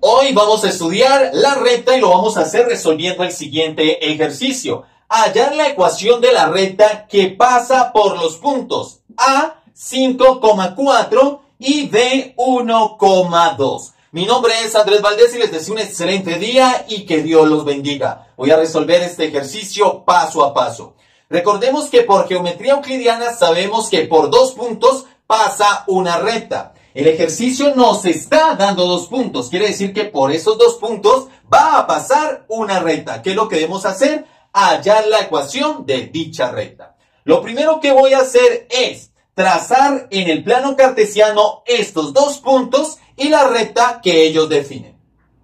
Hoy vamos a estudiar la recta y lo vamos a hacer resolviendo el siguiente ejercicio. Hallar la ecuación de la recta que pasa por los puntos A, 5,4 y B, 1,2. Mi nombre es Andrés Valdez y les deseo un excelente día y que Dios los bendiga. Voy a resolver este ejercicio paso a paso. Recordemos que por geometría euclidiana sabemos que por dos puntos pasa una recta. El ejercicio nos está dando dos puntos, quiere decir que por esos dos puntos va a pasar una recta. ¿Qué es lo que debemos hacer? Hallar la ecuación de dicha recta. Lo primero que voy a hacer es trazar en el plano cartesiano estos dos puntos y la recta que ellos definen.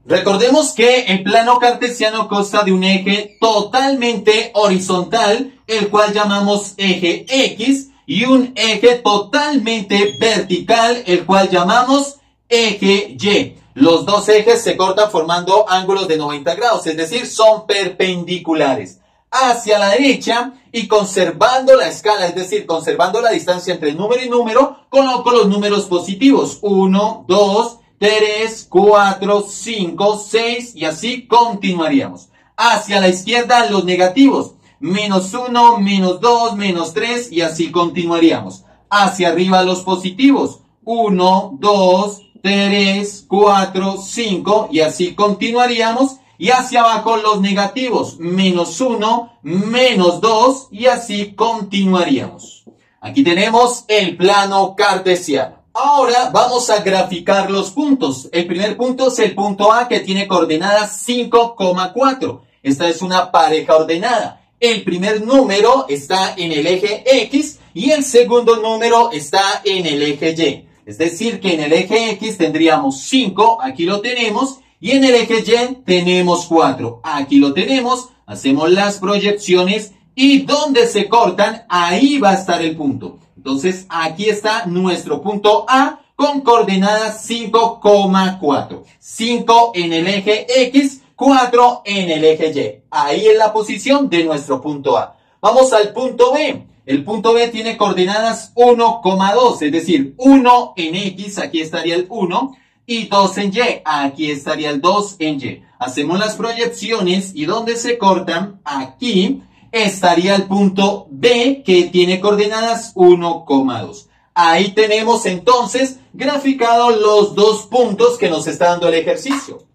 Recordemos que el plano cartesiano consta de un eje totalmente horizontal, el cual llamamos eje X, y un eje totalmente vertical, el cual llamamos eje Y. Los dos ejes se cortan formando ángulos de 90 grados, es decir, son perpendiculares hacia la derecha y conservando la escala, es decir, conservando la distancia entre número y número, coloco los números positivos, 1, 2, 3, 4, 5, 6 y así continuaríamos. Hacia la izquierda los negativos. Menos 1, menos 2, menos 3 y así continuaríamos. Hacia arriba los positivos. 1, 2, 3, 4, 5 y así continuaríamos. Y hacia abajo los negativos. Menos 1, menos 2 y así continuaríamos. Aquí tenemos el plano cartesiano. Ahora vamos a graficar los puntos. El primer punto es el punto A que tiene coordenadas 5,4. Esta es una pareja ordenada. El primer número está en el eje X y el segundo número está en el eje Y. Es decir, que en el eje X tendríamos 5, aquí lo tenemos, y en el eje Y tenemos 4, aquí lo tenemos, hacemos las proyecciones y donde se cortan, ahí va a estar el punto. Entonces, aquí está nuestro punto A con coordenadas 5,4. 5 en el eje X, 4 en el eje Y. Ahí es la posición de nuestro punto A. Vamos al punto B. El punto B tiene coordenadas 1,2, es decir, 1 en X, aquí estaría el 1, y 2 en Y, aquí estaría el 2 en Y. Hacemos las proyecciones y donde se cortan, aquí estaría el punto B que tiene coordenadas 1,2. Ahí tenemos entonces graficados los dos puntos que nos está dando el ejercicio.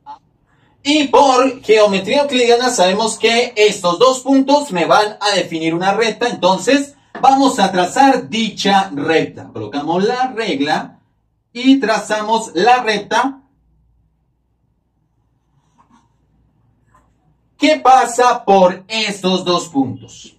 Y por geometría euclidiana sabemos que estos dos puntos me van a definir una recta, entonces vamos a trazar dicha recta. Colocamos la regla y trazamos la recta que pasa por estos dos puntos.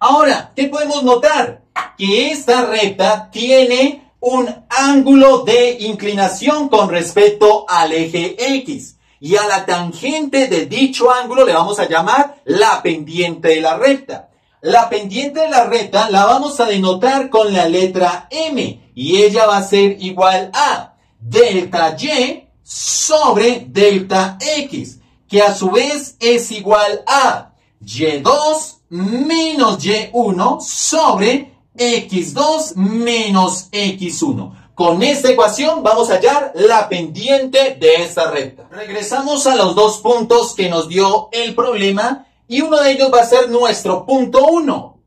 Ahora, ¿qué podemos notar? Que esta recta tiene un ángulo de inclinación con respecto al eje X. Y a la tangente de dicho ángulo le vamos a llamar la pendiente de la recta. La pendiente de la recta la vamos a denotar con la letra M. Y ella va a ser igual a delta Y sobre delta X. Que a su vez es igual a Y2 menos Y1 sobre X2 menos X1. Con esta ecuación vamos a hallar la pendiente de esta recta. Regresamos a los dos puntos que nos dio el problema y uno de ellos va a ser nuestro punto 1.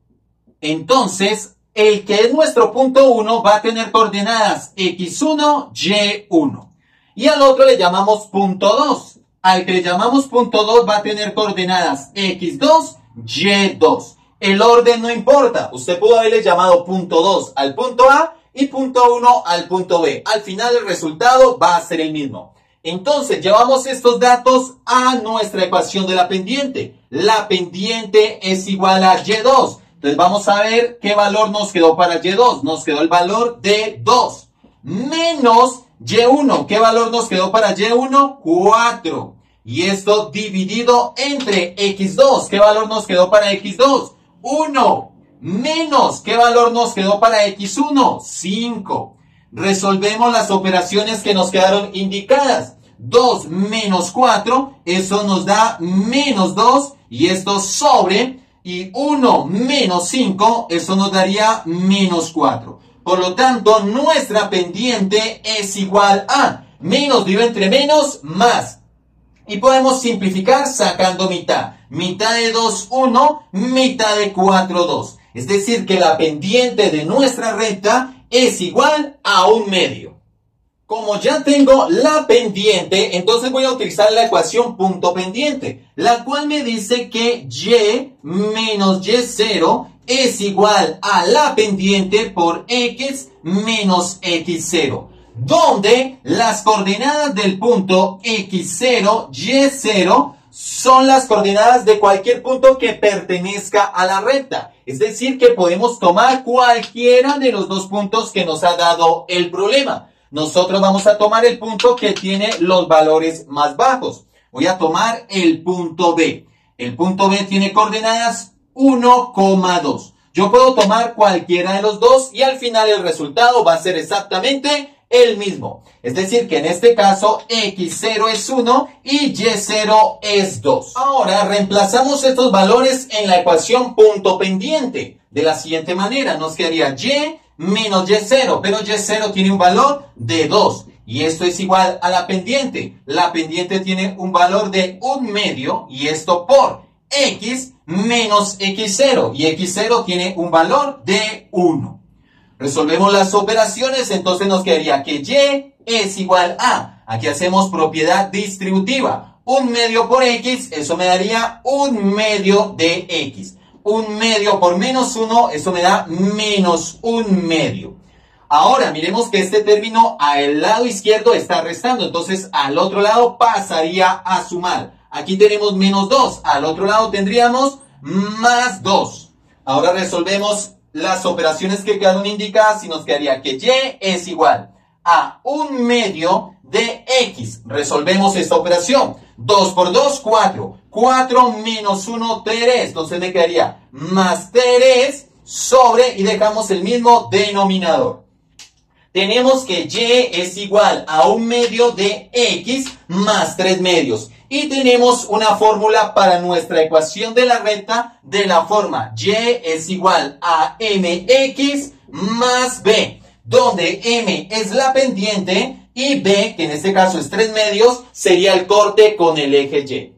Entonces, el que es nuestro punto 1 va a tener coordenadas x1, y1. Y al otro le llamamos punto 2. Al que le llamamos punto 2 va a tener coordenadas x2, y2. El orden no importa. Usted pudo haberle llamado punto 2 al punto A y punto 1 al punto B. Al final el resultado va a ser el mismo. Entonces llevamos estos datos a nuestra ecuación de la pendiente. La pendiente es igual a Y2. Entonces vamos a ver qué valor nos quedó para Y2. Nos quedó el valor de 2. Menos Y1. ¿Qué valor nos quedó para Y1? 4. Y esto dividido entre X2. ¿Qué valor nos quedó para X2? 1. Menos, ¿qué valor nos quedó para X1? 5. Resolvemos las operaciones que nos quedaron indicadas. 2 menos 4, eso nos da menos 2, y esto sobre, y 1 menos 5, eso nos daría menos 4. Por lo tanto, nuestra pendiente es igual a Menos dividido entre menos, más. Y podemos simplificar sacando mitad. Mitad de 2, 1. Mitad de 4, 2. Es decir, que la pendiente de nuestra recta es igual a 1/2. Como ya tengo la pendiente, entonces voy a utilizar la ecuación punto pendiente, la cual me dice que y menos y0 es igual a la pendiente por x menos x0. Donde las coordenadas del punto x0, y0 son las coordenadas de cualquier punto que pertenezca a la recta. Es decir, que podemos tomar cualquiera de los dos puntos que nos ha dado el problema. Nosotros vamos a tomar el punto que tiene los valores más bajos. Voy a tomar el punto B. El punto B tiene coordenadas 1,2. Yo puedo tomar cualquiera de los dos y al final el resultado va a ser exactamente el mismo. Es decir, que en este caso x0 es 1 y y0 es 2. Ahora reemplazamos estos valores en la ecuación punto pendiente. De la siguiente manera, nos quedaría y menos y0, pero y0 tiene un valor de 2. Y esto es igual a la pendiente. La pendiente tiene un valor de 1/2 y esto por x menos x0. Y x0 tiene un valor de 1. Resolvemos las operaciones, entonces nos quedaría que y es igual a, aquí hacemos propiedad distributiva, 1/2 por x, eso me daría 1/2 de x, 1/2 por menos 1, eso me da menos 1/2. Ahora miremos que este término al lado izquierdo está restando, entonces al otro lado pasaría a sumar, aquí tenemos menos 2, al otro lado tendríamos más 2. Ahora resolvemos las operaciones que quedaron indicadas y nos quedaría que y es igual a 1/2 de x. Resolvemos esta operación. 2 por 2, 4. 4 menos 1, 3. Entonces me quedaría más 3 sobre, y dejamos el mismo denominador. Tenemos que y es igual a 1/2 de x más 3/2. Y tenemos una fórmula para nuestra ecuación de la recta de la forma y es igual a mx más b, donde m es la pendiente y b, que en este caso es 3/2, sería el corte con el eje y.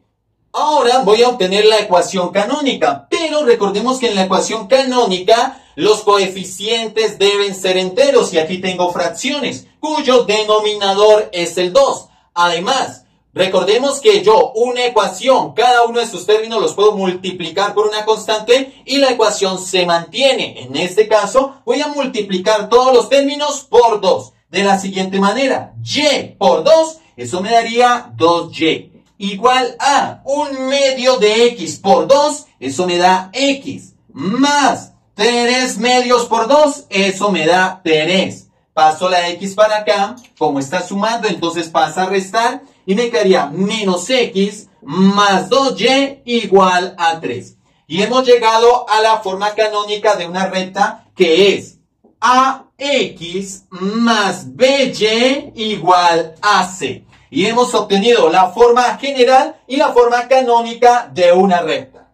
Ahora voy a obtener la ecuación canónica, pero recordemos que en la ecuación canónica los coeficientes deben ser enteros y aquí tengo fracciones, cuyo denominador es el 2. Además, recordemos que yo una ecuación, cada uno de sus términos los puedo multiplicar por una constante y la ecuación se mantiene. En este caso voy a multiplicar todos los términos por 2. De la siguiente manera, y por 2, eso me daría 2y. Igual a 1/2 de x por 2, eso me da x. Más 3/2 por 2, eso me da 3. Paso la x para acá, como está sumando, entonces pasa a restar. Y me quedaría menos x más 2y igual a 3. Y hemos llegado a la forma canónica de una recta que es ax más by igual a c. Y hemos obtenido la forma general y la forma canónica de una recta.